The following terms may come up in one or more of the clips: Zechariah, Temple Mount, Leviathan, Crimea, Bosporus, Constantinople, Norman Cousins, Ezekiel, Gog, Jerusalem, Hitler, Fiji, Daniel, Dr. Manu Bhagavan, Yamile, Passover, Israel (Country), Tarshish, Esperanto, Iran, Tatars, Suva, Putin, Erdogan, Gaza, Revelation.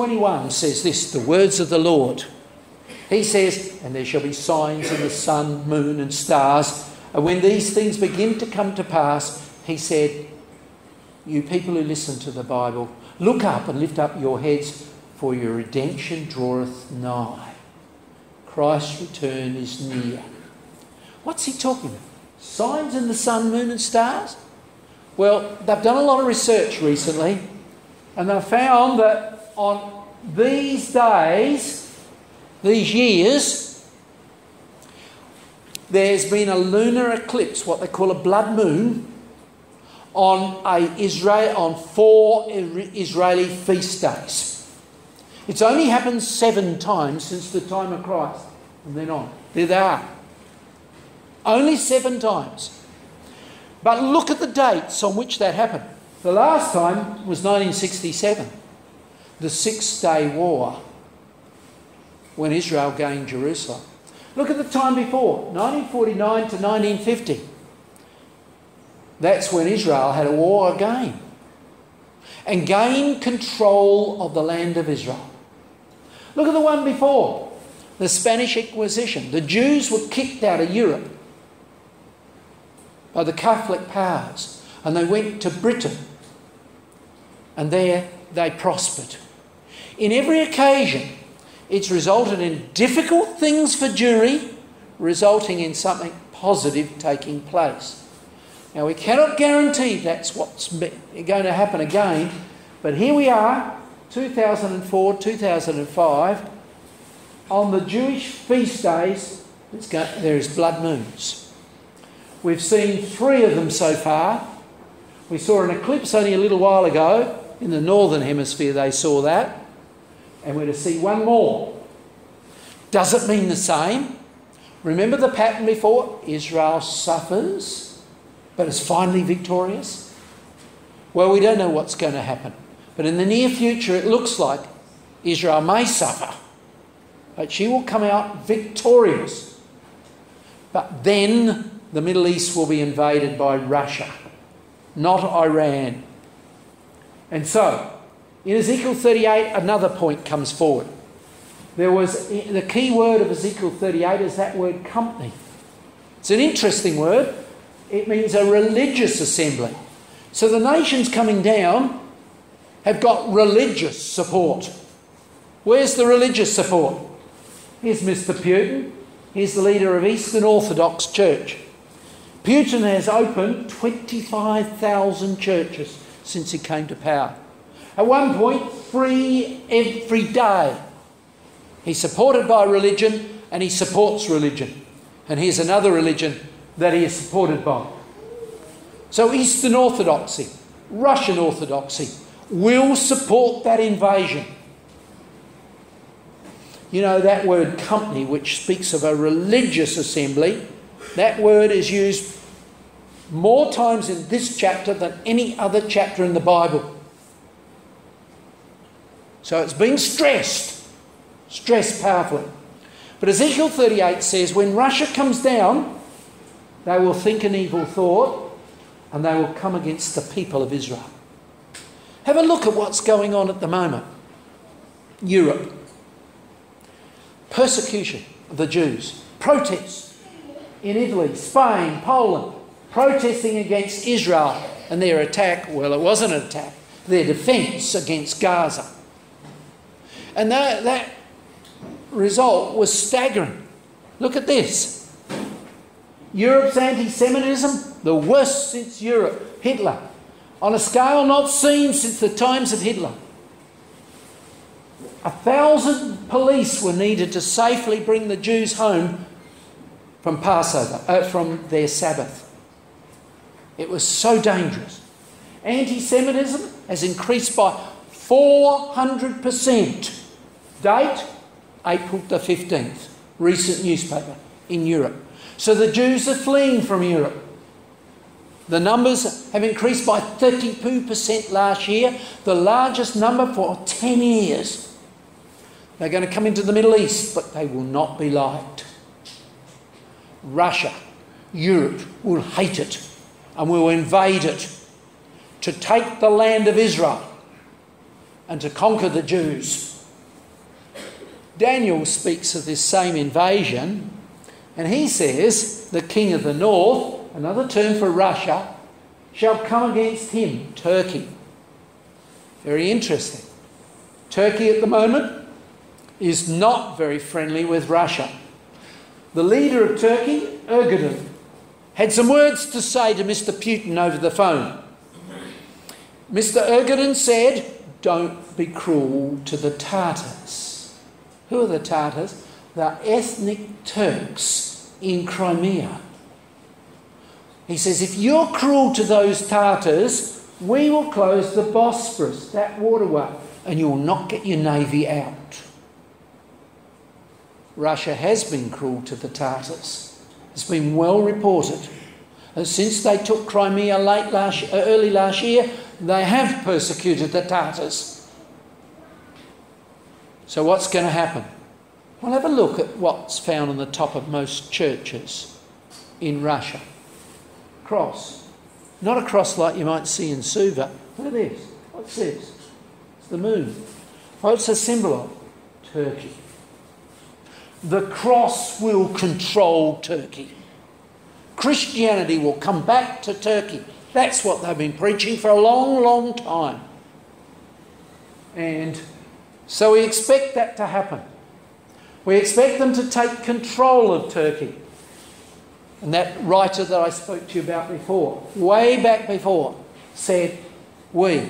21 says this, the words of the Lord. He says, and there shall be signs in the sun, moon and stars. And when these things begin to come to pass, he said, you people who listen to the Bible, look up and lift up your heads, for your redemption draweth nigh. Christ's return is near. What's he talking about? Signs in the sun, moon and stars? Well, they've done a lot of research recently, and they've found that on these days, these years, there's been a lunar eclipse, what they call a blood moon, on 4 Israeli feast days. It's only happened 7 times since the time of Christ, and then on. There they are. Only 7 times. But look at the dates on which that happened. The last time was 1967, the Six-Day War, when Israel gained Jerusalem. Look at the time before, 1949 to 1950. That's when Israel had a war again and gained control of the land of Israel. Look at the one before, the Spanish Inquisition. The Jews were kicked out of Europe by the Catholic powers, and they went to Britain, and there they prospered. In every occasion, it's resulted in difficult things for Jewry, resulting in something positive taking place. Now, we cannot guarantee that's what's going to happen again, but here we are, 2004, 2005, on the Jewish feast days, there is blood moons. We've seen 3 of them so far. We saw an eclipse only a little while ago. In the northern hemisphere they saw that. And we're to see 1 more. Does it mean the same? Remember the pattern before? Israel suffers, but is finally victorious. Well, we don't know what's going to happen. But in the near future it looks like Israel may suffer, but she will come out victorious. But then the Middle East will be invaded by Russia, not Iran. And so, in Ezekiel 38, another point comes forward. The key word of Ezekiel 38 is that word company. It's an interesting word. It means a religious assembly. So the nations coming down have got religious support. Where's the religious support? Here's Mr. Putin. Here's the leader of Eastern Orthodox Church. Putin has opened 25,000 churches since he came to power. At one point, 3 every day. He's supported by religion, and he supports religion. And here's another religion that he is supported by. So Eastern Orthodoxy, Russian Orthodoxy, will support that invasion. You know, that word company, which speaks of a religious assembly, that word is used more times in this chapter than any other chapter in the Bible. So it's being stressed powerfully. But Ezekiel 38 says, when Russia comes down, they will think an evil thought, and they will come against the people of Israel. Have a look at what's going on at the moment. Europe. Persecution of the Jews. Protests. In Italy, Spain, Poland, protesting against Israel and their attack. Well, it wasn't an attack. Their defence against Gaza. And that result was staggering. Look at this. Europe's anti-Semitism, the worst since Europe. Hitler, on a scale not seen since the times of Hitler. 1,000 police were needed to safely bring the Jews home from Passover, from their Sabbath. It was so dangerous. Anti-Semitism has increased by 400%. Date, April the 15th, recent newspaper in Europe. So the Jews are fleeing from Europe. The numbers have increased by 32% last year, the largest number for 10 years. They're going to come into the Middle East, but they will not be liked. Russia, Europe will hate it and will invade it to take the land of Israel. and to conquer the Jews. Daniel speaks of this same invasion, and he says, the king of the north, another term for Russia, shall come against him, Turkey. Very interesting. Turkey at the moment is not very friendly with Russia. The leader of Turkey, Erdogan, had some words to say to Mr. Putin over the phone. Mr. Erdogan said, "Don't be cruel to the Tatars." Who are the Tatars? The ethnic Turks in Crimea. He says, if you're cruel to those Tatars, we will close the Bosporus, that waterway, and you will not get your navy out. Russia has been cruel to the Tatars. It's been well reported. And since they took Crimea early last year, they have persecuted the Tatars. So what's going to happen? Well, have a look at what's found on the top of most churches in Russia. Cross. Not a cross like you might see in Suva. Look at this. What's this? It's the moon. What's the symbol of? Turkey. The cross will control Turkey. Christianity will come back to Turkey. That's what they've been preaching for a long, long time. And so we expect that to happen. We expect them to take control of Turkey. And that writer that I spoke to you about before, way back before, said, we,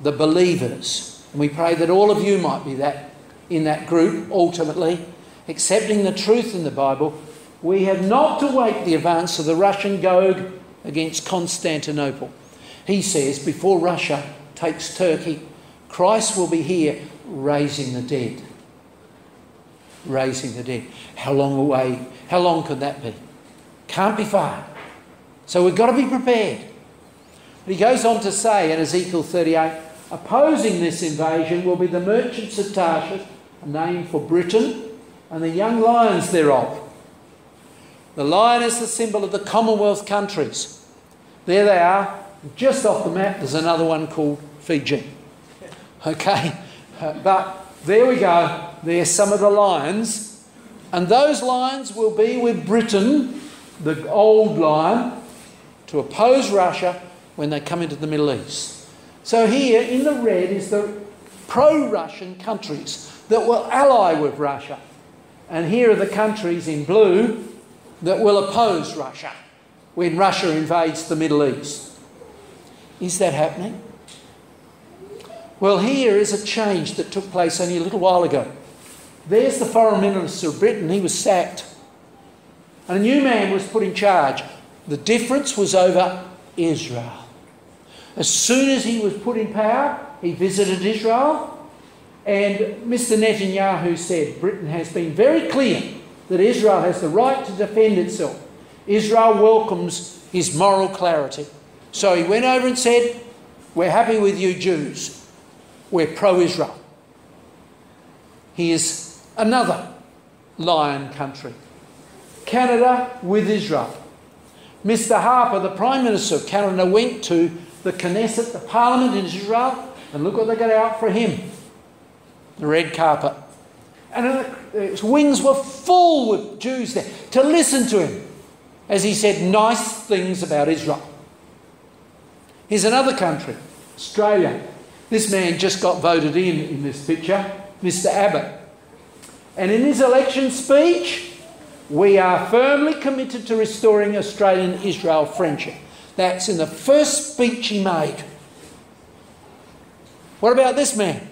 the believers, and we pray that all of you might be that in that group ultimately, accepting the truth in the Bible, we have not to wait the advance of the Russian Gog against Constantinople. He says, before Russia takes Turkey, Christ will be here raising the dead. Raising the dead. How long away? How long could that be? Can't be far. So we've got to be prepared. But he goes on to say in Ezekiel 38, opposing this invasion will be the merchants of Tarshish, a name for Britain, and the young lions thereof. The lion is the symbol of the Commonwealth countries. There they are. Just off the map, there's another one called Fiji. Okay? But there we go. There's some of the lions. And those lions will be with Britain, the old lion, to oppose Russia when they come into the Middle East. So here in the red is the pro-Russian countries that will ally with Russia. And here are the countries in blue that will oppose Russia when Russia invades the Middle East. Is that happening? Well, here is a change that took place only a little while ago. There's the Foreign Minister of Britain. He was sacked. And a new man was put in charge. The difference was over Israel. As soon as he was put in power, he visited Israel. And Mr. Netanyahu said, Britain has been very clear that Israel has the right to defend itself. Israel welcomes his moral clarity. So he went over and said, we're happy with you Jews. We're pro-Israel. He is another lion country. Canada with Israel. Mr. Harper, the Prime Minister of Canada, went to the Knesset, the Parliament in Israel, and look what they got out for him. The red carpet. And his wings were full with Jews there to listen to him as he said nice things about Israel. Here's another country, Australia. This man just got voted in this picture, Mr. Abbott. And in his election speech, we are firmly committed to restoring Australian-Israel friendship. That's in the first speech he made. What about this man?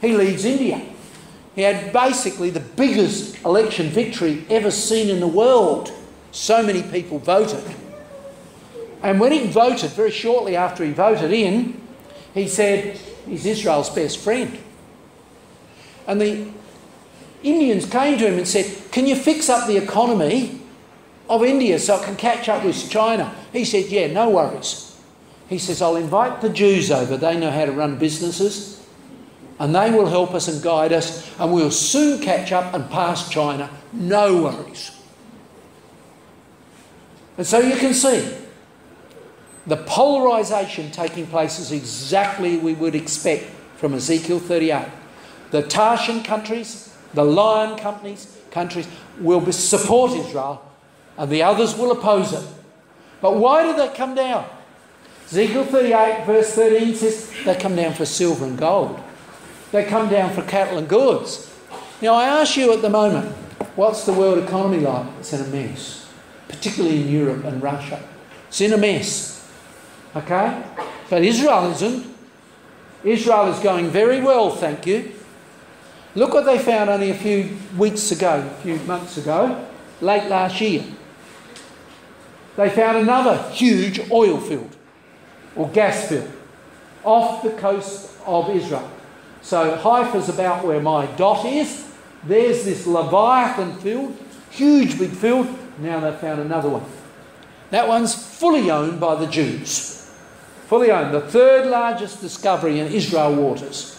He leads India. He had basically the biggest election victory ever seen in the world. So many people voted. And when he voted, very shortly after he voted in, he said, he's Israel's best friend. And the Indians came to him and said, can you fix up the economy of India so it can catch up with China? He said, yeah, no worries. He says, I'll invite the Jews over. They know how to run businesses. And they will help us and guide us, and we'll soon catch up and pass China. No worries. And so you can see, The polarisation taking place is exactly we would expect from Ezekiel 38. The Tarshish countries, the lion countries will support Israel, and the others will oppose it. But why do they come down? Ezekiel 38 verse 13 says they come down for silver and gold. They come down for cattle and goods. Now I ask you at the moment, what's the world economy like? It's in a mess, particularly in Europe and Russia. It's in a mess, okay? But Israel isn't. Israel is going very well, thank you. Look what they found only a few weeks ago, a few months ago, late last year. They found another huge oil field or gas field off the coast of Israel. So Haifa's about where my dot is. There's this Leviathan field, huge big field. Now they've found another one. That one's fully owned by the Jews. Fully owned. The third largest discovery in Israel waters.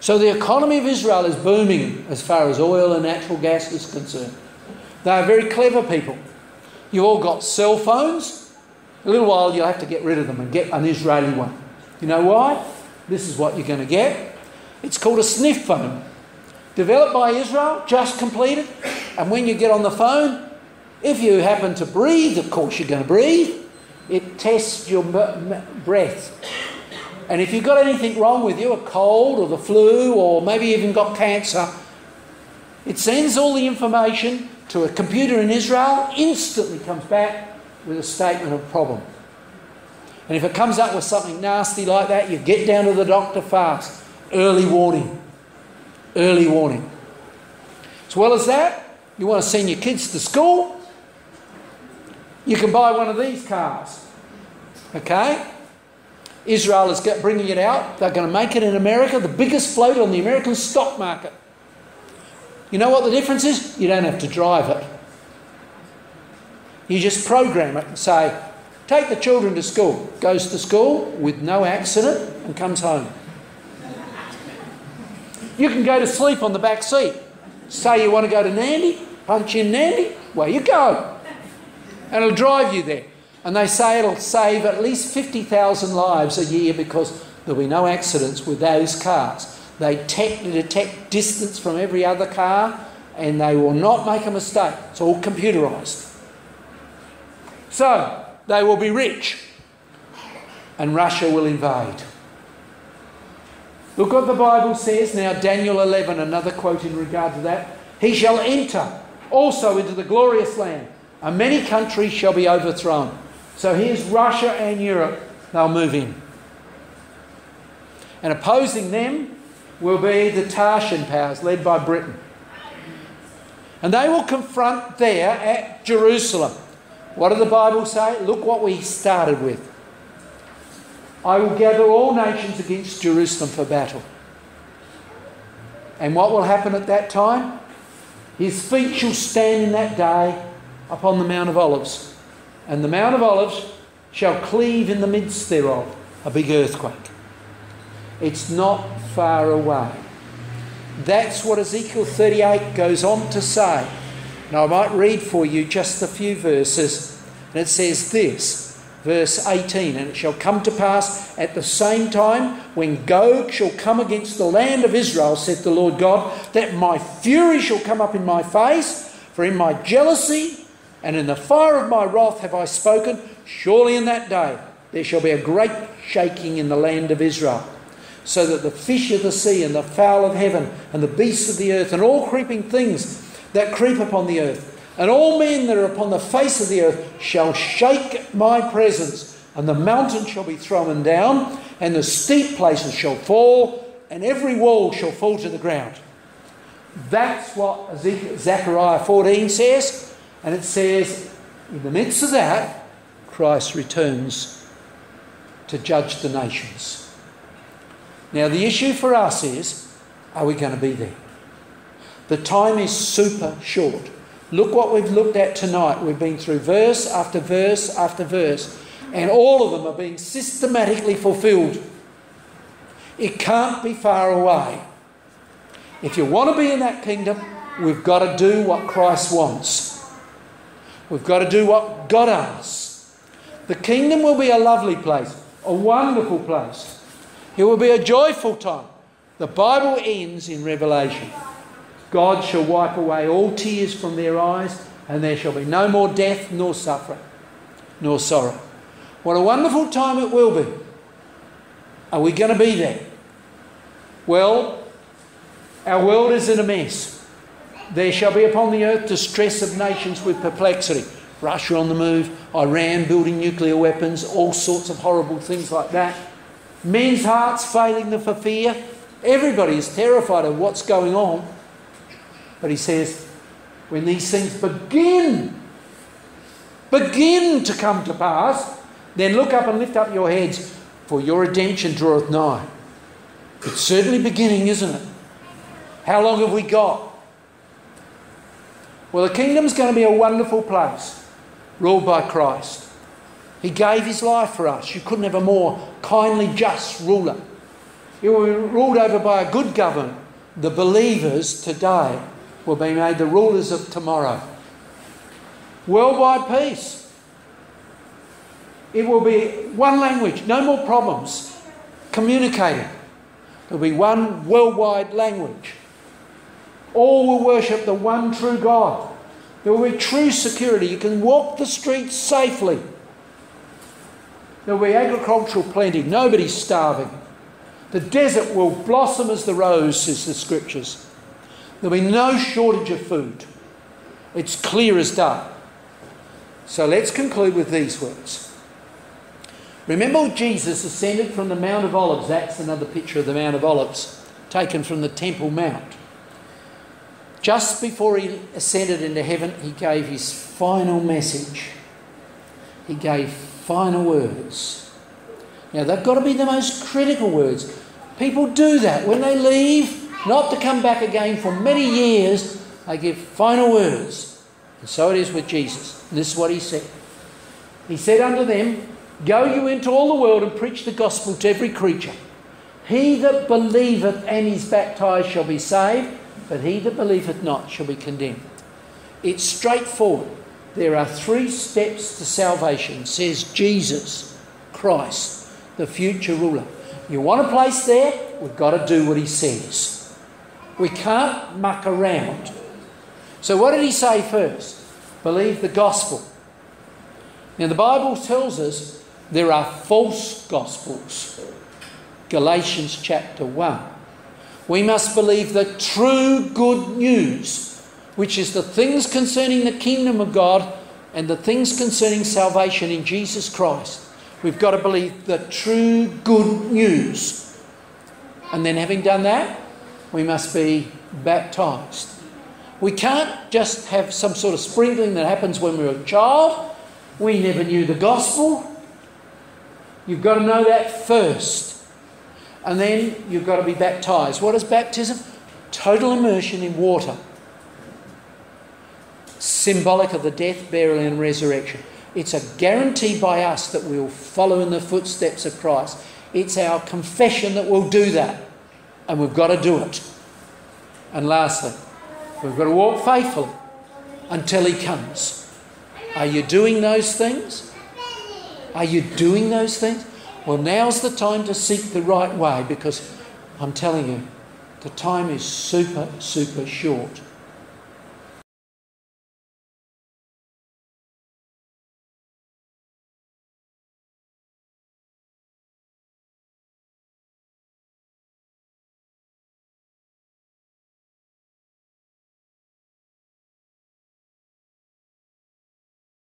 So the economy of Israel is booming as far as oil and natural gas is concerned. They are very clever people. You've all got cell phones. A little while you'll have to get rid of them and get an Israeli one. You know why? This is what you're going to get. It's called a sniff phone. Developed by Israel, just completed. And when you get on the phone, if you happen to breathe, of course you're going to breathe, it tests your breath. And if you've got anything wrong with you, a cold or the flu, or maybe even got cancer, it sends all the information to a computer in Israel, instantly comes back with a statement of problem. And if it comes up with something nasty like that, you get down to the doctor fast. Early warning. Early warning. As well as that, you want to send your kids to school, you can buy one of these cars. Okay? Israel is bringing it out. They're going to make it in America, the biggest float on the American stock market. You know what the difference is? You don't have to drive it. You just program it and say, take the children to school. Goes to school with no accident and comes home. You can go to sleep on the back seat. Say you want to go to Nandi, punch in Nandi, where you go. And it'll drive you there. And they say it'll save at least 50,000 lives a year because there'll be no accidents with those cars. They detect distance from every other car and they will not make a mistake. It's all computerised. So, they will be rich and Russia will invade. Look what the Bible says now, Daniel 11, another quote in regard to that. He shall enter also into the glorious land and many countries shall be overthrown. So here's Russia and Europe, they'll move in. And opposing them will be the Tarshish powers led by Britain. And they will confront there at Jerusalem. What did the Bible say? Look what we started with. I will gather all nations against Jerusalem for battle. And what will happen at that time? His feet shall stand in that day upon the Mount of Olives. And the Mount of Olives shall cleave in the midst thereof, a big earthquake. It's not far away. That's what Ezekiel 38 goes on to say. Now I might read for you just a few verses, and it says this, verse 18, and it shall come to pass at the same time when Gog shall come against the land of Israel, saith the Lord God, that my fury shall come up in my face, for in my jealousy and in the fire of my wrath have I spoken. Surely in that day there shall be a great shaking in the land of Israel, so that the fish of the sea and the fowl of heaven and the beasts of the earth and all creeping things that creep upon the earth and all men that are upon the face of the earth shall shake my presence, and the mountain shall be thrown down and the steep places shall fall and every wall shall fall to the ground. That's what Zechariah 14 says, and it says in the midst of that Christ returns to judge the nations. Now the issue for us is, are we going to be there? The time is super short. Look what we've looked at tonight. We've been through verse after verse after verse, and all of them are being systematically fulfilled. It can't be far away. If you want to be in that kingdom, we've got to do what Christ wants. We've got to do what God asks. The kingdom will be a lovely place, a wonderful place. It will be a joyful time. The Bible ends in Revelation. God shall wipe away all tears from their eyes, and there shall be no more death, nor suffering, nor sorrow. What a wonderful time it will be. Are we going to be there? Well, our world is in a mess. There shall be upon the earth distress of nations with perplexity. Russia on the move, Iran building nuclear weapons, all sorts of horrible things like that. Men's hearts failing them for fear. Everybody is terrified of what's going on. But he says, when these things begin to come to pass, then look up and lift up your heads, for your redemption draweth nigh. It's certainly beginning, isn't it? How long have we got? Well, the kingdom's going to be a wonderful place, ruled by Christ. He gave his life for us. You couldn't have a more kindly, just ruler. He will be ruled over by a good government. The believers today will be made the rulers of tomorrow. Worldwide peace. It will be one language, no more problems communicating. There will be one worldwide language. All will worship the one true God. There will be true security. You can walk the streets safely. There will be agricultural plenty. Nobody's starving. The desert will blossom as the rose, says the Scriptures. There will be no shortage of food. It's clear as day. So let's conclude with these words. Remember, Jesus ascended from the Mount of Olives. That's another picture of the Mount of Olives, taken from the Temple Mount. Just before he ascended into heaven, he gave his final message. He gave final words. Now, they've got to be the most critical words. People do that. When they leave, not to come back again for many years, they give final words. And so it is with Jesus. And this is what he said. He said unto them, Go you into all the world and preach the gospel to every creature. He that believeth and is baptized shall be saved, but he that believeth not shall be condemned. It's straightforward. There are three steps to salvation, says Jesus Christ, the future ruler. You want a place there? We've got to do what he says. We can't muck around. So what did he say first? Believe the gospel. Now the Bible tells us there are false gospels. Galatians chapter 1. We must believe the true good news, which is the things concerning the kingdom of God and the things concerning salvation in Jesus Christ. We've got to believe the true good news. And then having done that, we must be baptised. We can't just have some sort of sprinkling that happens when we were a child. We never knew the gospel. You've got to know that first. And then you've got to be baptised. What is baptism? Total immersion in water. Symbolic of the death, burial and resurrection. It's a guarantee by us that we'll follow in the footsteps of Christ. It's our confession that we'll do that. And we've got to do it. And lastly, we've got to walk faithfully until he comes. Are you doing those things? Are you doing those things? Well, now's the time to seek the right way, because I'm telling you, the time is super, super short.